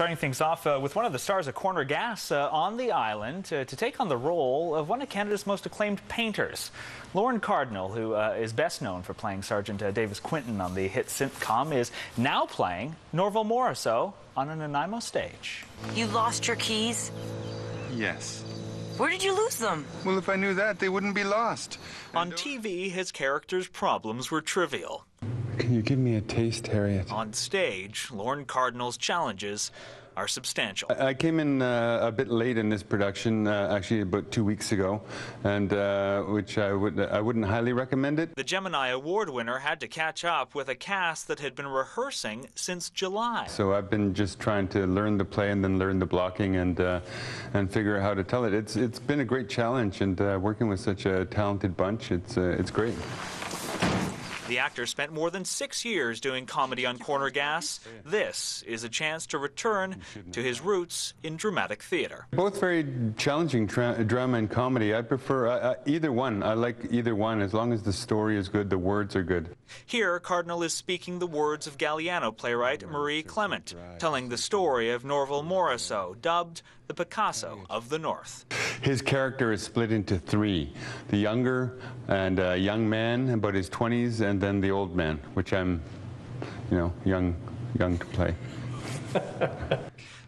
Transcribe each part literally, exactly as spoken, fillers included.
Starting things off uh, with one of the stars of Corner Gas uh, on the island uh, to take on the role of one of Canada's most acclaimed painters. Lorne Cardinal, who uh, is best known for playing Sergeant uh, Davis Quinton on the hit Synthcom, is now playing Norval Morrisseau on a Nanaimo stage. You lost your keys? Yes. Where did you lose them? Well, if I knew that, they wouldn't be lost. On T V, his character's problems were trivial. Can you give me a taste, Harriet? On stage, Lorne Cardinal's challenges are substantial. I, I came in uh, a bit late in this production, uh, actually about two weeks ago, and uh, which I, would, I wouldn't highly recommend it. The Gemini Award winner had to catch up with a cast that had been rehearsing since July. So I've been just trying to learn the play and then learn the blocking and, uh, and figure out how to tell it. It's, it's been a great challenge, and uh, working with such a talented bunch, it's, uh, it's great. The actor spent more than six years doing comedy on Corner Gas. This is a chance to return to his roots in dramatic theater. Both very challenging, drama and comedy. I prefer uh, either one. I like either one as long as the story is good, the words are good. Here, Cardinal is speaking the words of Galliano playwright Marie Clement, telling the story of Norval Morrisseau, dubbed the Picasso of the North. His character is split into three, the younger and uh, young man, about his twenties, and then the old man, which I'm, you know, young, young to play.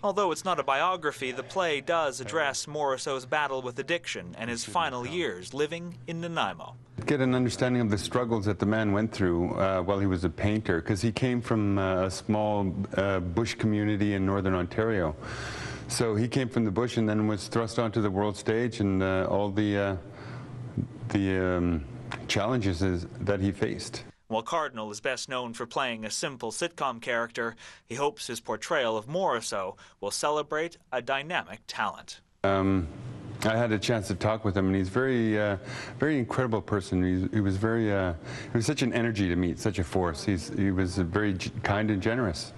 Although it's not a biography, the play does address Morrisseau's battle with addiction and his final years living in Nanaimo. Get an understanding of the struggles that the man went through uh, while he was a painter, because he came from uh, a small uh, bush community in northern Ontario. So he came from the bush and then was thrust onto the world stage, and uh, all the, uh, the um, challenges that he faced. While Cardinal is best known for playing a simple sitcom character, he hopes his portrayal of Morrisseau will celebrate a dynamic talent. Um, I had a chance to talk with him, and he's very, uh, very incredible person. He's, he was very, uh, he was such an energy to meet, such a force. He's, he was very kind and generous.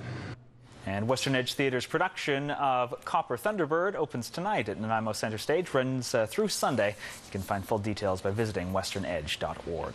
And Western Edge Theater's production of Copper Thunderbird opens tonight at Nanaimo Centre Stage, runs uh, through Sunday. You can find full details by visiting western edge dot org.